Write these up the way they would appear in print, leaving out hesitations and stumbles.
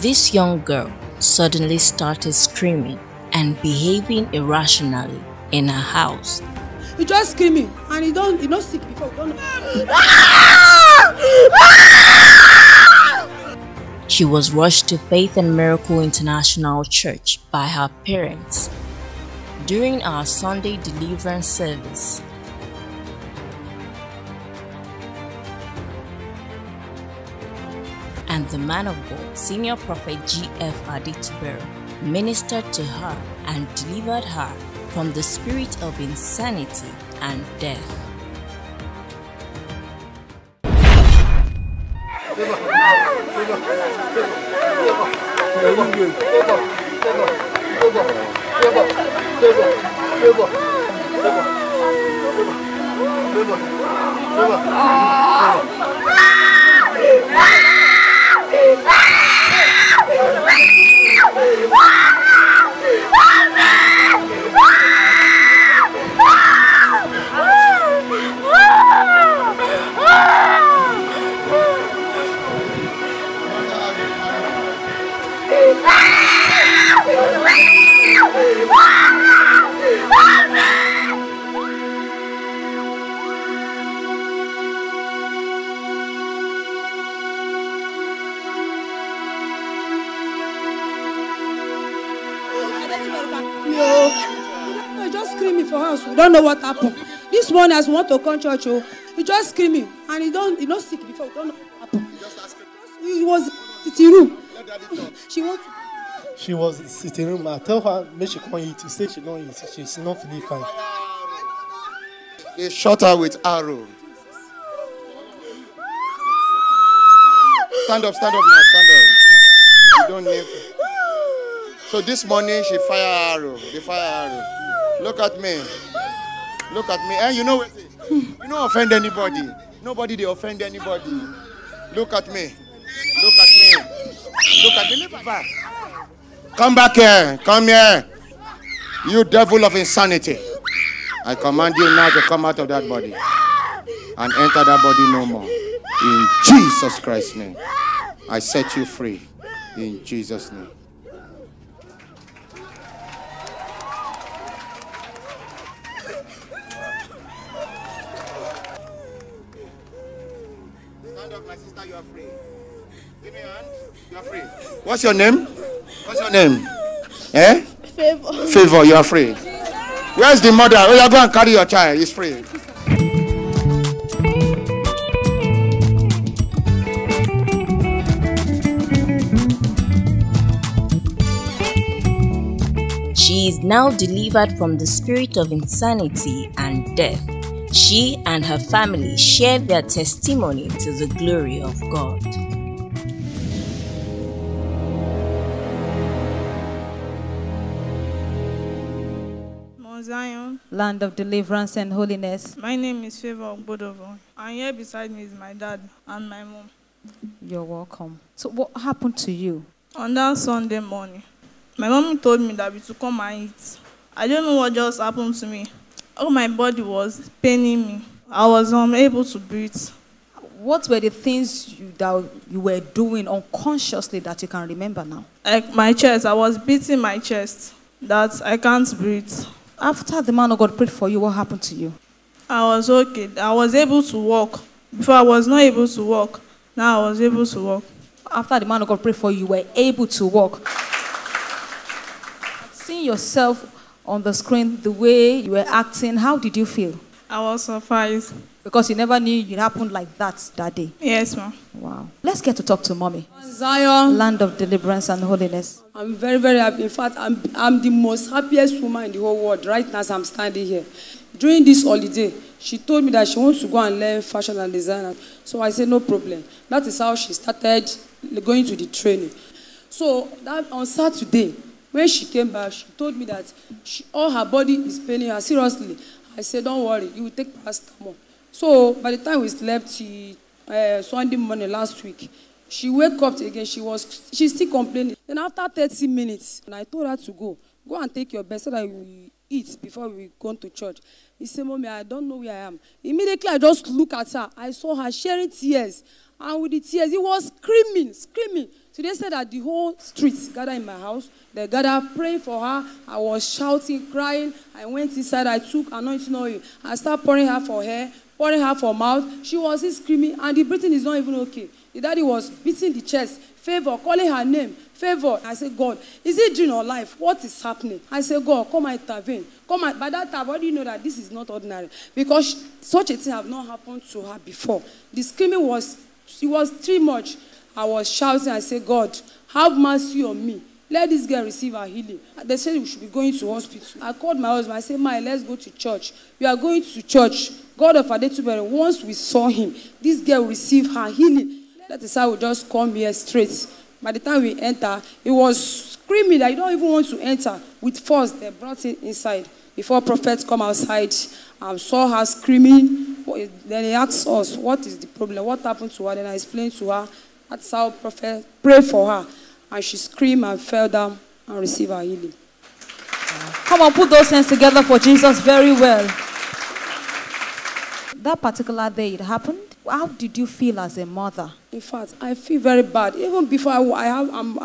This young girl suddenly started screaming and behaving irrationally in her house. You just screaming and you not sick before. She was rushed to Faith and Miracle International Church by her parents. During our Sunday deliverance service, and the man of God, Senior Prophet GF Adetuberu, ministered to her and delivered her from the spirit of insanity and death. Don't know what happened. This one has want to come church. He just screaming and he not sick before. Don't know what happened. He was sitting room. She was sitting room. I tell her make she come eat. She say she don't eat. She's not feeling fine. They shot her with arrow. Stand up now, stand up. You don't need. So this morning she fire arrow. They fire arrow. Look at me. Look at me, and you know what? You don't offend anybody. Nobody they offend anybody. Look at me. Look at me. Look at me. Look back. Come back here. Come here. You devil of insanity. I command you now to come out of that body and enter that body no more. In Jesus Christ's name. I set you free. In Jesus' name. What's your name? What's your name? Eh? Favour. Favour, you are free. Where's the mother? Oh, you are going to carry your child. He's free. She is now delivered from the spirit of insanity and death. She and her family shared their testimony to the glory of God. Mount Zion, Land of Deliverance and Holiness. My name is Favour Obodovo, and here beside me is my dad and my mom. You're welcome. So what happened to you? On that Sunday morning, my mom told me that we should come and eat. I don't know what just happened to me. Oh, my body was paining me. I was unable to breathe. What were the things that you were doing unconsciously that you can remember now? Like my chest. I was beating my chest. That I can't breathe. After the man of God prayed for you, what happened to you? I was okay. I was able to walk. Before I was not able to walk. Now I was able to walk. After the man of God prayed for you, you were able to walk. Seeing yourself on the screen, the way you were acting, how did you feel? I was surprised. Because you never knew it happened like that day. Yes, ma'am. Wow. Let's get to talk to mommy. Zion. Land of Deliverance and Holiness. I'm very, very happy. In fact, I'm the most happiest woman in the whole world right now as I'm standing here. During this holiday, she told me that she wants to go and learn fashion and design. So I said, no problem. That is how she started going to the training. So that on Saturday, when she came back, she told me that all her body is paining her. Seriously, I said, don't worry, you will take paracetamol. So by the time we slept, Sunday morning last week, she woke up again. She's still complaining. Then after 30 minutes, and I told her to go and take your best so that eat before we go to church. He said, Mommy, I don't know where I am. Immediately, I just looked at her. I saw her sharing tears. And with the tears, he was screaming, screaming. So they said that the whole street gathered in my house. They gathered praying for her. I was shouting, crying. I went inside. I took anointing oil. I started pouring her for hair, pouring her for mouth. She was screaming, and the breathing is not even okay. The daddy was beating the chest. Favour, calling her name. Favour. I said, God, is it during her life? What is happening? I said, God, come and intervene. Come and, by that time, how do you know that this is not ordinary? Because such a thing have not happened to her before. The screaming was too much. I was shouting, I said, God, have mercy on me. Let this girl receive her healing. They said we should be going to hospital. I called my husband, I said, Mike, let's go to church. We are going to church. God of Adetuberu, once we saw him, this girl received her healing. That is how we just come here straight. By the time we enter, it was screaming that you don't even want to enter. With force, they brought it inside. Before prophets come outside, I saw her screaming. Then he asked us, what is the problem? What happened to her? Then I explained to her. That's how prophet prayed for her. And she screamed and fell down and received her healing. Come on, put those hands together for Jesus very well. That particular day it happened. How did you feel as a mother? In fact, I feel very bad. Even before I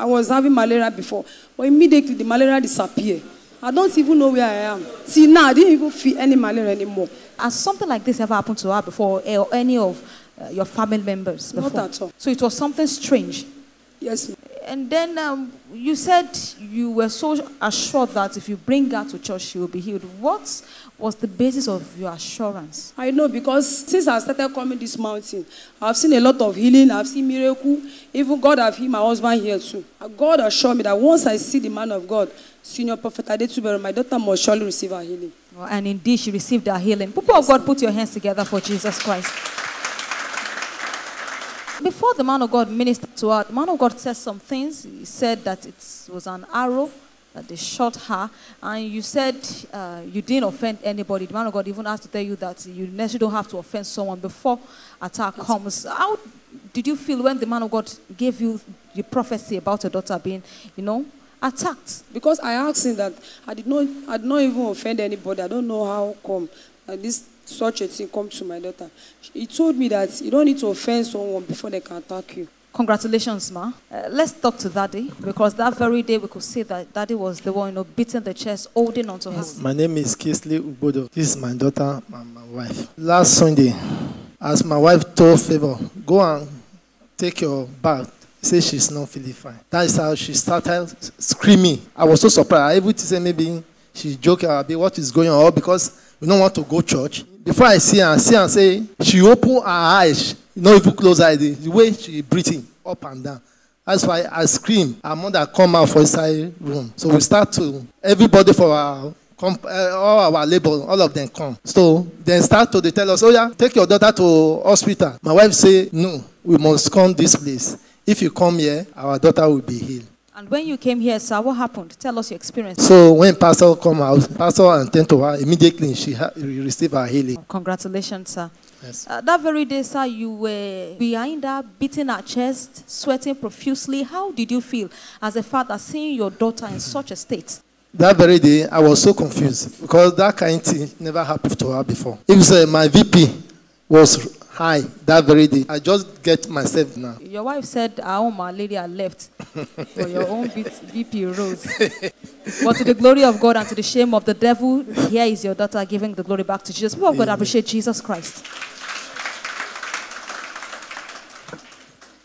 was having malaria before. But immediately the malaria disappeared. I don't even know where I am. See, now I didn't even feel any malaria anymore. Has something like this ever happened to her before or any of your family members before? Not at all. So it was something strange. Yes, ma'am. And then you said you were so assured that if you bring her to church, she will be healed. What was the basis of your assurance? I know, because since I started coming this mountain, I've seen a lot of healing. I've seen miracle. Even God have healed my husband here too. God assured me that once I see the man of God, Senior Prophet Adetuberu, my daughter must surely receive her healing. Well, and indeed, she received her healing. People of God, put your hands together for Jesus Christ. Before the man of God ministered to her, the man of God said some things. He said that it was an arrow that they shot her. And you said you didn't offend anybody. The man of God even asked to tell you that you necessarily don't have to offend someone before attack comes. How did you feel when the man of God gave you the prophecy about your daughter being, you know, attacked? Because I asked him that I did not even offend anybody. I don't know how come this such a thing come to my daughter. He told me that you don't need to offend someone before they can attack you. Congratulations, ma. Let's talk to Daddy, because that very day we could see that Daddy was the one, you know, beating the chest, holding onto her. My name is Kisley Ubodo. This is my daughter and my wife. Last Sunday, as my wife told Favour, go and take your bath. Say she's not feeling fine. That is how she started screaming. I was so surprised. I even said maybe she's joking about what is going on, because we don't want to go to church. Before I see her and say, she opened her eyes, not even close her eyes, the way she's breathing up and down. That's why I scream. Our mother come out for inside room. So we start to, everybody for our, all our labor, all of them come. So then start to, they tell us, oh yeah, take your daughter to hospital. My wife say, no, we must come this place. If you come here, our daughter will be healed. And when you came here, sir, what happened? Tell us your experience. So when Pastor come out, Pastor attended to her immediately. She received her healing. Congratulations, sir. Yes. That very day, sir, you were behind her, beating her chest, sweating profusely. How did you feel as a father seeing your daughter in such a state? That very day, I was so confused, because that kind of thing never happened to her before. It was my VP was high that very day. I just get myself now. Your wife said, "Oh, my lady, I left for your own VP rose." But to the glory of God and to the shame of the devil, here is your daughter giving the glory back to Jesus. People of God, appreciate Jesus Christ.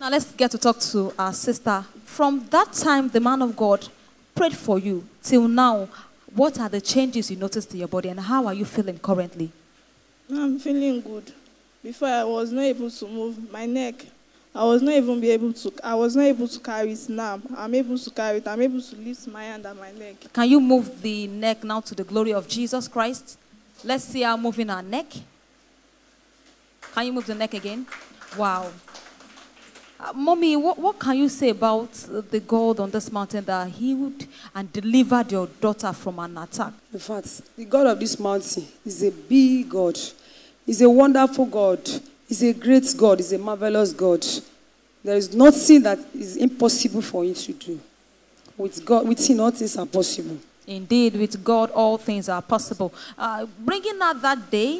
Now let's get to talk to our sister. From that time, the man of God prayed for you till now. What are the changes you noticed in your body, and how are you feeling currently? I'm feeling good. Before, I was not able to move my neck. I was not able to carry it now. I'm able to carry it. I'm able to lift my hand and my leg. Can you move the neck now to the glory of Jesus Christ? Let's see her moving her neck. Can you move the neck again? Wow. Mommy, what can you say about the God on this mountain that healed and delivered your daughter from an attack? In fact, the God of this mountain is a big God. He's a wonderful God. He's a great God. He's a marvelous God. There is nothing that is impossible for him to do. With God, with him, all things are possible. Indeed, with God, all things are possible. Bringing out that day,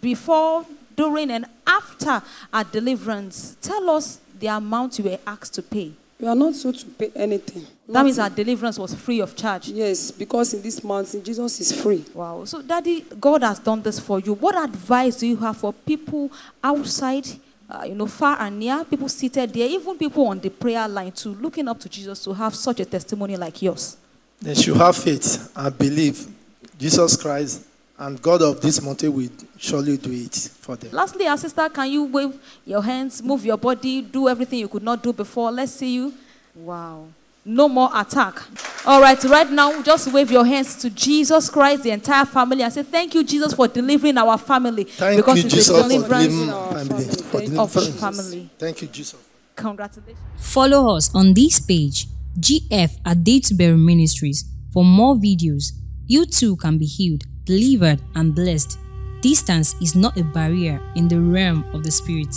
before, during, and after our deliverance, tell us the amount you were asked to pay. We are not so to pay anything. That means our deliverance was free of charge. Yes, because in this mountain, Jesus is free. Wow. So, Daddy, God has done this for you. What advice do you have for people outside, you know, far and near, people seated there, even people on the prayer line, to looking up to Jesus, to have such a testimony like yours? They should have faith and believe Jesus Christ and God of this mountain will surely do it for them. Lastly, our sister, can you wave your hands, move your body, do everything you could not do before? Let's see you. Wow. No more attack. All right, right now, just wave your hands to Jesus Christ, the entire family, and say, thank you, Jesus, for delivering our family. Thank you, Jesus, for delivering our family. Thank you, Jesus. Congratulations. Follow us on this page, GF Adetuberu Ministries, for more videos. You too can be healed, delivered, and blessed. Distance is not a barrier in the realm of the Spirit.